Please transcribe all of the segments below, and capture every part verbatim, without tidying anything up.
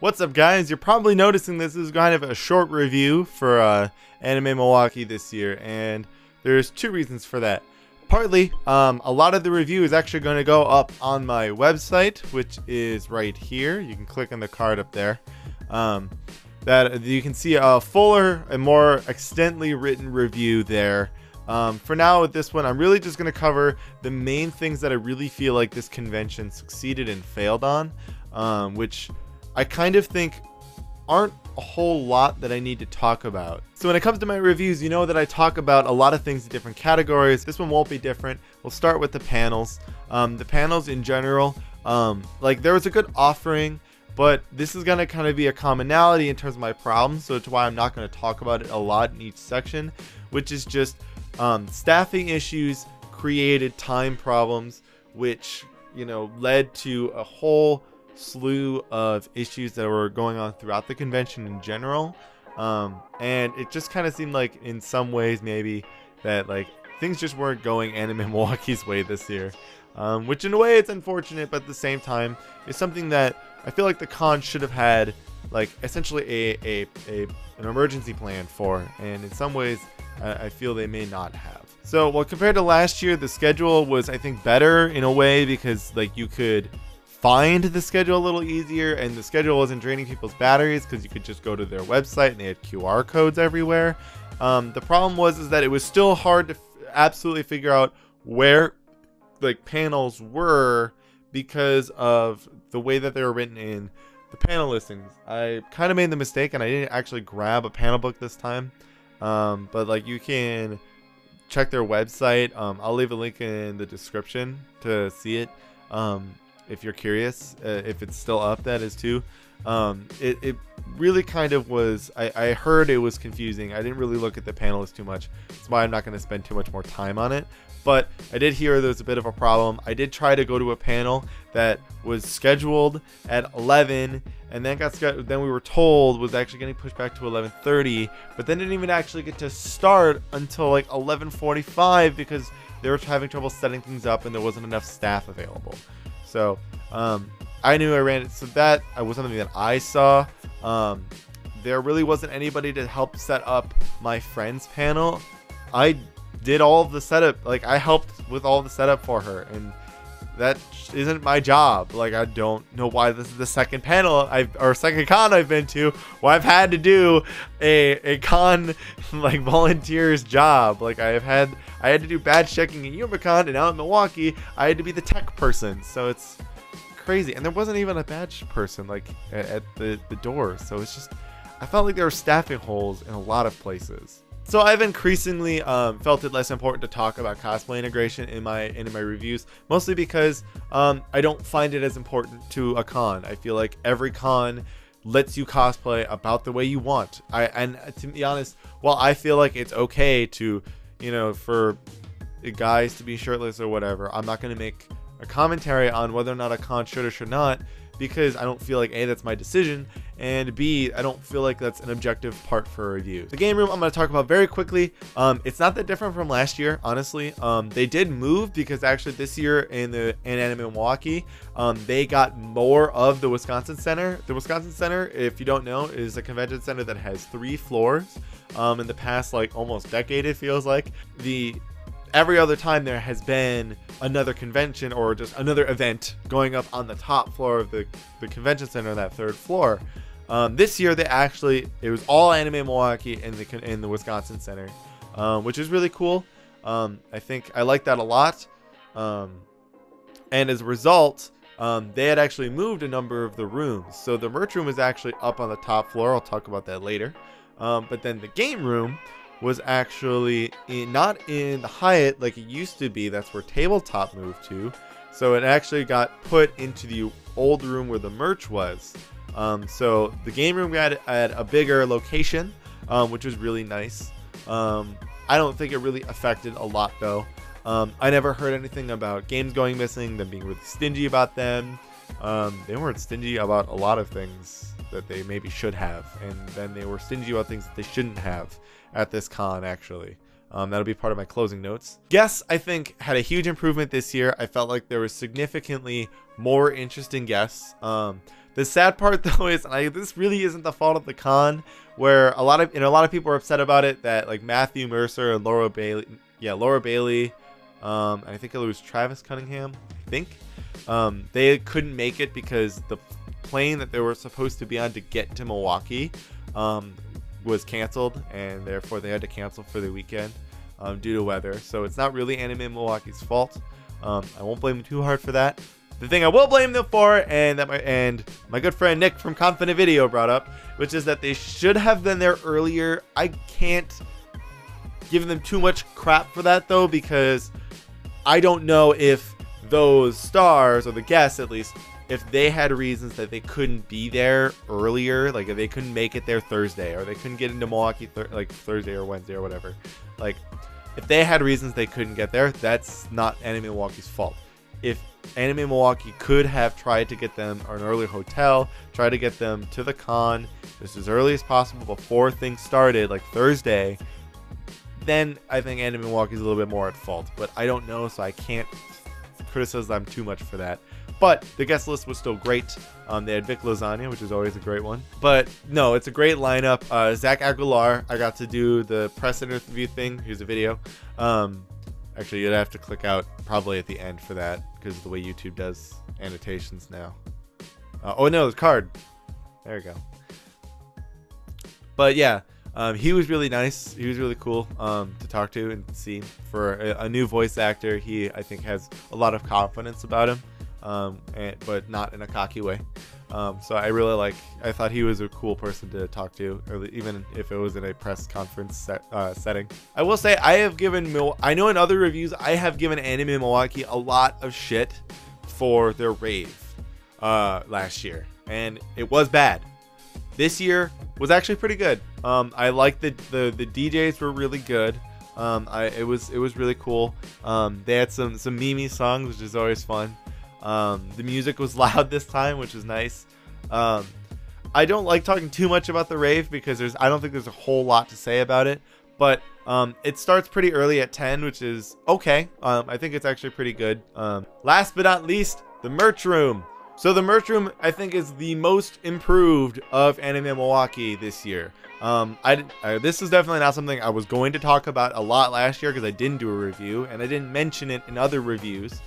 What's up, guys? You're probably noticing this is kind of a short review for uh, Anime Milwaukee this year, and there's two reasons for that. Partly, um, a lot of the review is actually going to go up on my website, which is right here. You can click on the card up there. Um, that you can see a fuller and more extensively written review there. Um, for now, with this one, I'm really just going to cover the main things that I really feel like this convention succeeded and failed on, um, which I kind of think aren't a whole lot that I need to talk about. So when it comes to my reviews, you know that I talk about a lot of things in different categories. This one won't be different. We'll start with the panels. Um, the panels in general, um, like there was a good offering, but this is gonna kind of be a commonality in terms of my problems. So it's why I'm not gonna talk about it a lot in each section, which is just um, staffing issues created time problems, which, you know, led to a whole slew of issues that were going on throughout the convention in general, um, and it just kind of seemed like in some ways maybe that like things just weren't going Anime Milwaukee's way this year, um, which in a way it's unfortunate, but at the same time it's something that I feel like the con should have had like essentially a, a, a an emergency plan for, and in some ways I feel they may not have. So well, compared to last year, the schedule was I think better in a way because like you could find the schedule a little easier, and the schedule wasn't draining people's batteries because you could just go to their website and they had Q R codes everywhere. Um, the problem was is that it was still hard to f absolutely figure out where like panels were because of the way that they were written in the panel listings. I kind of made the mistake and I didn't actually grab a panel book this time, um, but like you can check their website. Um, I'll leave a link in the description to see it. Um, If you're curious, uh, if it's still up, that is too. Um, it, it really kind of was, I, I heard it was confusing. I didn't really look at the panelists too much. That's why I'm not going to spend too much more time on it. But I did hear there was a bit of a problem. I did try to go to a panel that was scheduled at eleven, and then got then we were told was actually getting pushed back to eleven thirty, but then didn't even actually get to start until like eleven forty-five because they were having trouble setting things up and there wasn't enough staff available. So um, I knew I ran it. So that was something that I saw. Um, there really wasn't anybody to help set up my friend's panel. I did all of the setup. Like I helped with all the setup for her, and that isn't my job. Like I don't know why this is the second panel I've, or second con I've been to where I've had to do a, a con like volunteer's job. Like I have had, I had to do badge checking in YumaCon, and out in Milwaukee I had to be the tech person. So it's crazy, and there wasn't even a badge person like at, at the, the door. So it's just, I felt like there were staffing holes in a lot of places. So I've increasingly um, felt it less important to talk about cosplay integration in my in my reviews, mostly because um, I don't find it as important to a con. I feel like every con lets you cosplay about the way you want. I and to be honest, while I feel like it's okay to, you know, for guys to be shirtless or whatever, I'm not going to make a commentary on whether or not a con should or should not, because I don't feel like A, that's my decision, and B, I don't feel like that's an objective part for a review. The game room I'm gonna talk about very quickly. Um, it's not that different from last year, honestly. Um, they did move because actually this year in the in Anime Milwaukee, um, they got more of the Wisconsin Center. The Wisconsin Center, if you don't know, is a convention center that has three floors. Um, in the past like almost decade, it feels like. The Every other time there has been another convention or just another event going up on the top floor of the, the convention center, that third floor. Um, this year, they actually, it was all Anime Milwaukee in the, in the Wisconsin Center, um, which is really cool. Um, I think I like that a lot. Um, and as a result, um, they had actually moved a number of the rooms. So the merch room is actually up on the top floor. I'll talk about that later. Um, but then the game room was actually in, not in the Hyatt like it used to be. That's where tabletop moved to, so it actually got put into the old room where the merch was. Um, so the game room got at a bigger location, um, which was really nice. Um, I don't think it really affected a lot though. Um, I never heard anything about games going missing, them being really stingy about them. Um, they weren't stingy about a lot of things that they maybe should have, and then they were stingy about things that they shouldn't have at this con actually. Um, that'll be part of my closing notes. Guests, I think, had a huge improvement this year. I felt like there was significantly more interesting guests. Um, the sad part, though, is I, this really isn't the fault of the con, where a lot of you know a lot of people are upset about it. That like Matthew Mercer and Laura Bailey, yeah, Laura Bailey, um, and I think it was Travis Cunningham. I think um, they couldn't make it because the plane that they were supposed to be on to get to Milwaukee Um, was canceled, and therefore they had to cancel for the weekend um, due to weather. So it's not really Anime Milwaukee's fault. Um, I won't blame them too hard for that. The thing I will blame them for, and that my and my good friend Nick from Confident Video brought up, which is that they should have been there earlier. I can't give them too much crap for that though, because I don't know if those stars, or the guests at least, if they had reasons that they couldn't be there earlier, like if they couldn't make it there Thursday, or they couldn't get into Milwaukee th like Thursday or Wednesday or whatever. Like, if they had reasons they couldn't get there, that's not Anime Milwaukee's fault. If Anime Milwaukee could have tried to get them an early hotel, try to get them to the con just as early as possible before things started, like Thursday, then I think Anime Milwaukee's a little bit more at fault. But I don't know, so I can't criticize them too much for that. But the guest list was still great. Um, they had Vic Lozania, which is always a great one. But no, it's a great lineup. Uh, Zach Aguilar, I got to do the press interview thing. Here's a video. Um, actually, you'd have to click out probably at the end for that, because of the way YouTube does annotations now. Uh, oh no, the card. There we go. But yeah, um, he was really nice. He was really cool um, to talk to and see. For a, a new voice actor, he, I think, has a lot of confidence about him. Um, and, but not in a cocky way. Um, so I really like, I thought he was a cool person to talk to, or even if it was in a press conference set, uh, setting. I will say I have given, Mil I know in other reviews, I have given Anime Milwaukee a lot of shit for their rave uh, last year. And it was bad. This year was actually pretty good. Um, I liked the, the, the D Js were really good. Um, I, it was, it was really cool. Um, they had some, some Mimi songs, which is always fun. Um, the music was loud this time, which was nice. Um, I don't like talking too much about the rave because there's, I don't think there's a whole lot to say about it, but, um, it starts pretty early at ten, which is okay. Um, I think it's actually pretty good. Um, last but not least, the merch room. So the merch room, I think, is the most improved of Anime Milwaukee this year. Um, I, I, this is definitely not something I was going to talk about a lot last year because I didn't do a review and I didn't mention it in other reviews.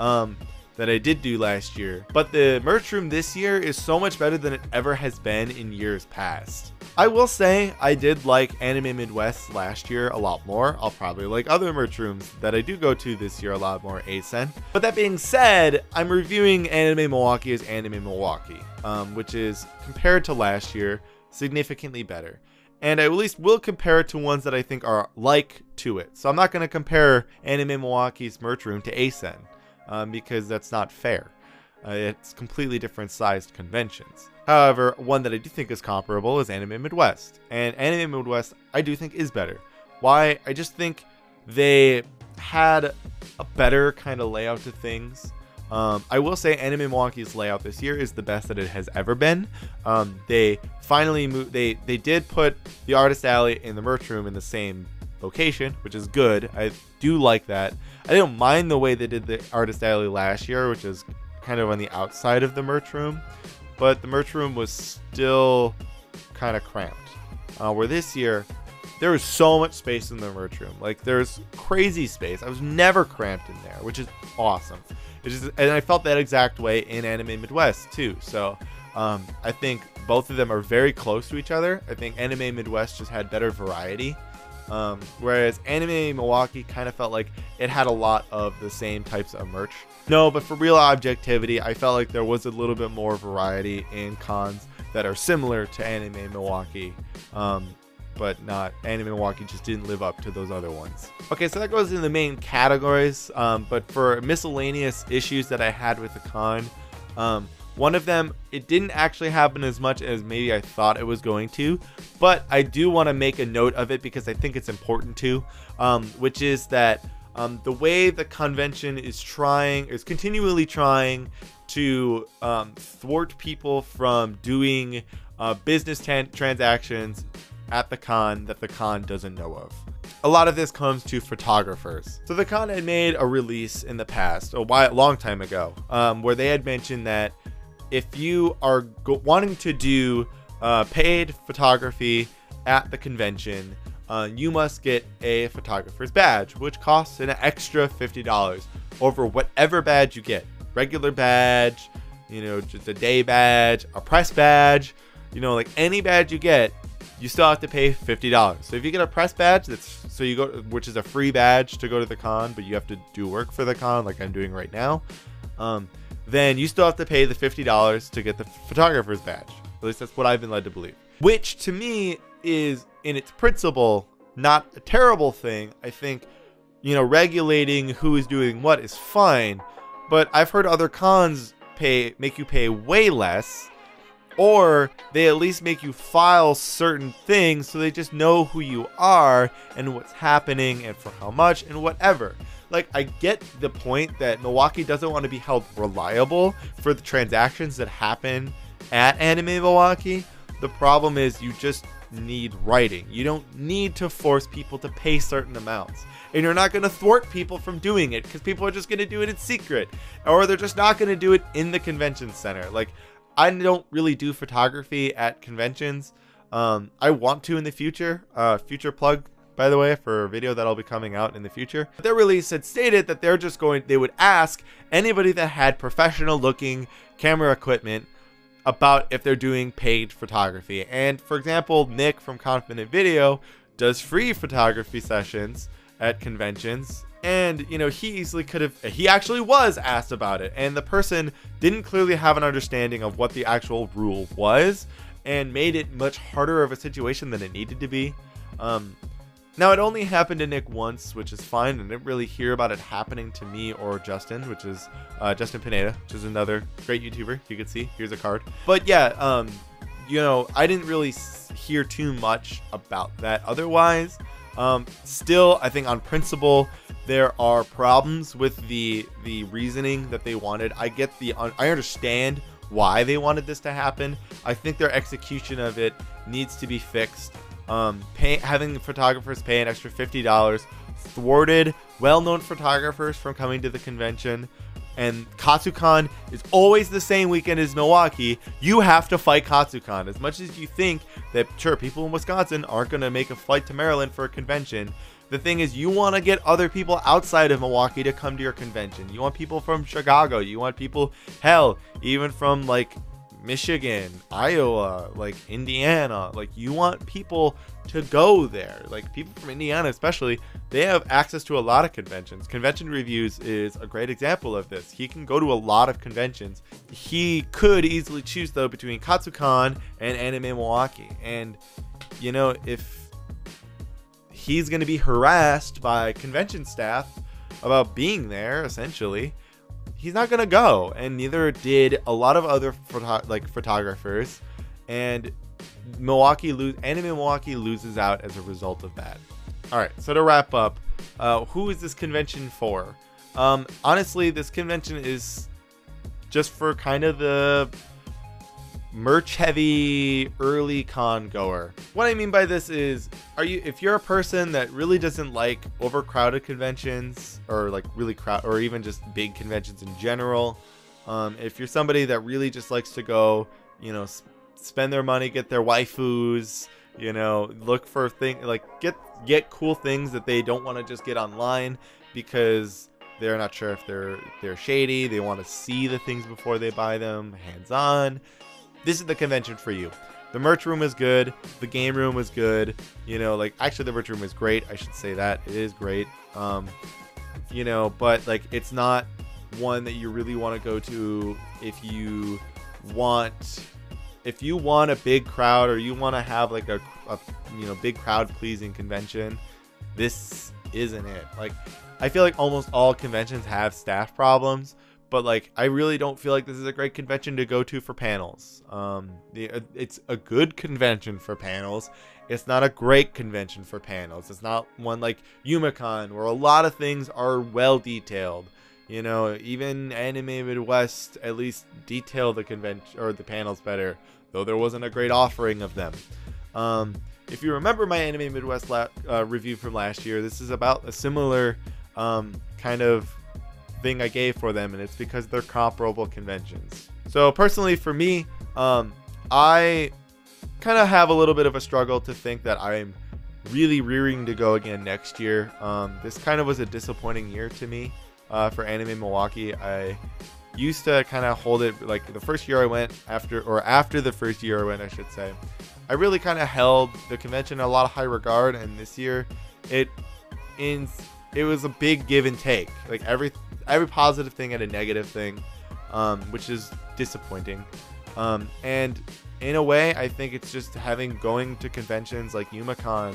Um, that I did do last year, but the merch room this year is so much better than it ever has been in years past. I will say I did like Anime Midwest last year a lot more. I'll probably like other merch rooms that I do go to this year a lot more, A S E N. But that being said, I'm reviewing Anime Milwaukee as Anime Milwaukee, um, which is, compared to last year, significantly better. And I at least will compare it to ones that I think are like to it. So I'm not gonna compare Anime Milwaukee's merch room to A S E N. Um, because that's not fair. Uh, it's completely different sized conventions. However, one that I do think is comparable is Anime Midwest. And Anime Midwest, I do think, is better. Why? I just think they had a better kind of layout to things. Um, I will say Anime Milwaukee's layout this year is the best that it has ever been. Um, they finally moved, they, they did put the Artist Alley and the merch room in the same location, which is good. I do like that. I didn't mind the way they did the Artist Alley last year, which is kind of on the outside of the merch room, but the merch room was still kind of cramped. Uh, where this year, there was so much space in the merch room. Like, there's crazy space. I was never cramped in there, which is awesome. It's just, and I felt that exact way in Anime Midwest too. So um, I think both of them are very close to each other. I think Anime Midwest just had better variety. Um, whereas Anime Milwaukee kind of felt like it had a lot of the same types of merch. No, but for real objectivity, I felt like there was a little bit more variety in cons that are similar to Anime Milwaukee, um, but not Anime Milwaukee just didn't live up to those other ones. Okay, so that goes into the main categories, um, but for miscellaneous issues that I had with the con, um, one of them, it didn't actually happen as much as maybe I thought it was going to, but I do want to make a note of it because I think it's important to, um, which is that um, the way the convention is trying, is continually trying to um, thwart people from doing uh, business transactions at the con that the con doesn't know of. a lot of this comes to photographers. So the con had made a release in the past, a while, long time ago, um, where they had mentioned that if you are go wanting to do uh, paid photography at the convention, uh, you must get a photographer's badge, which costs an extra fifty dollars over whatever badge you get. Regular badge, you know, just a day badge, a press badge, you know, like any badge you get, you still have to pay fifty dollars. So if you get a press badge, that's so you go, which is a free badge to go to the con, but you have to do work for the con, like I'm doing right now. Um, then you still have to pay the fifty dollars to get the photographer's badge. At least that's what I've been led to believe, which to me is, in its principle, not a terrible thing. I think, you know, regulating who is doing what is fine, but I've heard other cons pay make you pay way less, or they at least make you file certain things so they just know who you are and what's happening and for how much and whatever. Like, I get the point that Milwaukee doesn't want to be held reliable for the transactions that happen at Anime Milwaukee. The problem is you just need writing. You don't need to force people to pay certain amounts, and you're not going to thwart people from doing it because people are just going to do it in secret, or they're just not going to do it in the convention center. Like, I don't really do photography at conventions. Um, I want to in the future. Uh, future plug, by the way, for a video that'll be coming out in the future. But their release had stated that they're just going, they would ask anybody that had professional looking camera equipment about if they're doing paid photography. And for example, Nick from Confident Video does free photography sessions at conventions. And, you know, he easily could have, he actually was asked about it, and the person didn't clearly have an understanding of what the actual rule was and made it much harder of a situation than it needed to be. Um, now, it only happened to Nick once, which is fine. And I didn't really hear about it happening to me or Justin, which is uh, Justin Pineda, which is another great YouTuber. You can see, here's a card. But yeah, um, you know, I didn't really hear too much about that otherwise. Um, still, I think on principle, there are problems with the the reasoning that they wanted. I get the, I understand why they wanted this to happen. I think their execution of it needs to be fixed. Um, pay, having photographers pay an extra fifty dollars thwarted well-known photographers from coming to the convention. And KatsuCon is always the same weekend as Milwaukee. You have to fight KatsuCon. As much as you think that, sure, people in Wisconsin aren't going to make a flight to Maryland for a convention, the thing is, you want to get other people outside of Milwaukee to come to your convention. You want people from Chicago. You want people, hell, even from like Michigan, Iowa, like Indiana. Like, you want people to go there. Like, people from Indiana especially, they have access to a lot of conventions. Convention Reviews is a great example of this. He can go to a lot of conventions. He could easily choose, though, between KatsuCon and Anime Milwaukee. And, you know, if he's going to be harassed by convention staff about being there, essentially, he's not going to go. And neither did a lot of other photo like photographers. And Milwaukee lose, Anime Milwaukee loses out as a result of that. All right, so to wrap up, uh, who is this convention for? Um, honestly, this convention is just for kind of the merch-heavy early con goer. What I mean by this is, are you if you're a person that really doesn't like overcrowded conventions, or like really crowd, or even just big conventions in general, um, if you're somebody that really just likes to go, you know, sp spend their money, get their waifus, you know, look for things, like get get cool things that they don't want to just get online because they're not sure if they're they're shady. They want to see the things before they buy them, hands on. This is the convention for you. The merch room is good. The game room is good. You know, like, actually the merch room is great. I should say that. It is great. Um, you know, but like, it's not one that you really want to go to if you want, if you want a big crowd, or you want to have like a, a, you know, big crowd pleasing convention. This isn't it. Like, I feel like almost all conventions have staff problems. But like, I really don't feel like this is a great convention to go to for panels. Um, the, it's a good convention for panels. It's not a great convention for panels. It's not one like YumaCon, where a lot of things are well detailed. You know, even Anime Midwest at least detail the convention or the panels better, though there wasn't a great offering of them. Um, if you remember my Anime Midwest la uh, review from last year, this is about a similar um, kind of thing I gave for them, and it's because they're comparable conventions. So personally for me, um, I kind of have a little bit of a struggle to think that I'm really rearing to go again next year. Um, this kind of was a disappointing year to me uh, for Anime Milwaukee. I used to kind of hold it like the first year I went after, or after the first year I went, I should say, I really kind of held the convention in a lot of high regard. And this year it in it was a big give and take, like every every positive thing had a negative thing, um, which is disappointing. Um, and in a way, I think it's just having going to conventions like YumaCon,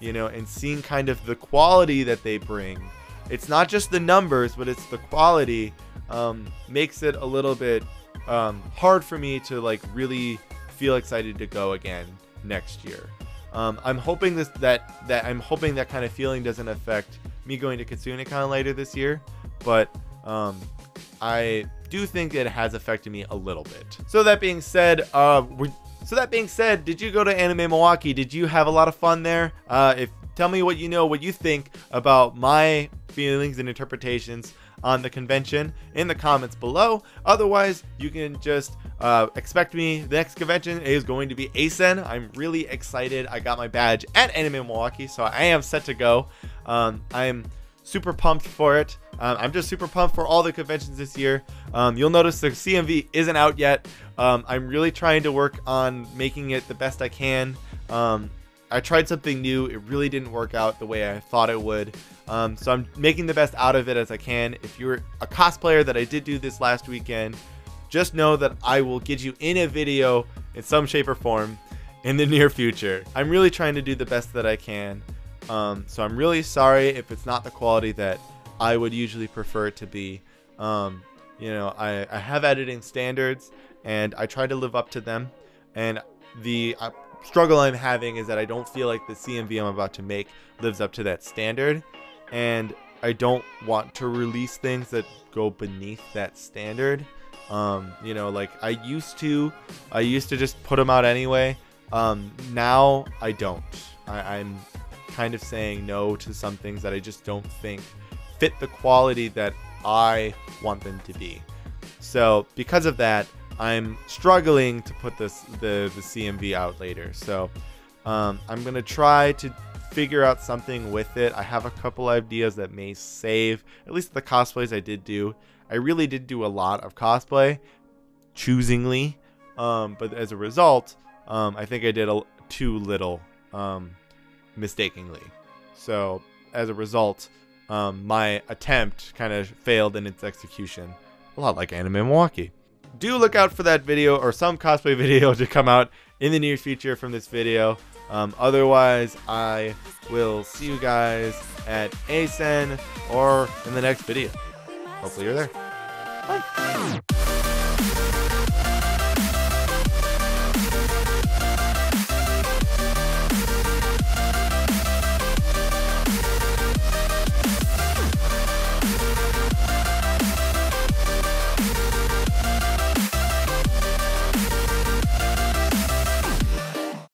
you know, and seeing kind of the quality that they bring. It's not just the numbers, but it's the quality. Um, makes it a little bit um, hard for me to like really feel excited to go again next year. Um, I'm hoping this that that I'm hoping that kind of feeling doesn't affect me going to KitsuneCon later this year, but um, I do think it has affected me a little bit. So that being said, uh, we're, so that being said, did you go to Anime Milwaukee? Did you have a lot of fun there? Uh, if tell me what you know, what you think about my feelings and interpretations on the convention in the comments below. Otherwise, you can just uh, expect me. The next convention is going to be A S E N. I'm really excited. I got my badge at Anime Milwaukee, so I am set to go. Um, I'm super pumped for it. Um, I'm just super pumped for all the conventions this year. Um, you'll notice the C M V isn't out yet. Um, I'm really trying to work on making it the best I can. Um, I tried something new. It really didn't work out the way I thought it would. Um, so I'm making the best out of it as I can. If you're a cosplayer that I did do this last weekend, just know that I will get you in a video in some shape or form in the near future. I'm really trying to do the best that I can. Um, so I'm really sorry if it's not the quality that I would usually prefer it to be. Um, you know, I, I have editing standards and I try to live up to them. And the uh, struggle I'm having is that I don't feel like the C M V I'm about to make lives up to that standard. And I don't want to release things that go beneath that standard. Um, you know, like I used to, I used to just put them out anyway. Um, now I don't. I, I'm kind of saying no to some things that I just don't think fit the quality that I want them to be. So because of that, I'm struggling to put this the, the C M V out later. So um, I'm gonna try to figure out something with it. I have a couple ideas that may save at least the cosplays I did do. I really did do a lot of cosplay choosingly, um, but as a result, um, I think I did a, too little um, mistakenly. So as a result, um, my attempt kind of failed in its execution, a lot like Anime Milwaukee. Do look out for that video or some cosplay video to come out in the near future from this video. Um, otherwise, I will see you guys at A S E N or in the next video. Hopefully you're there. Bye.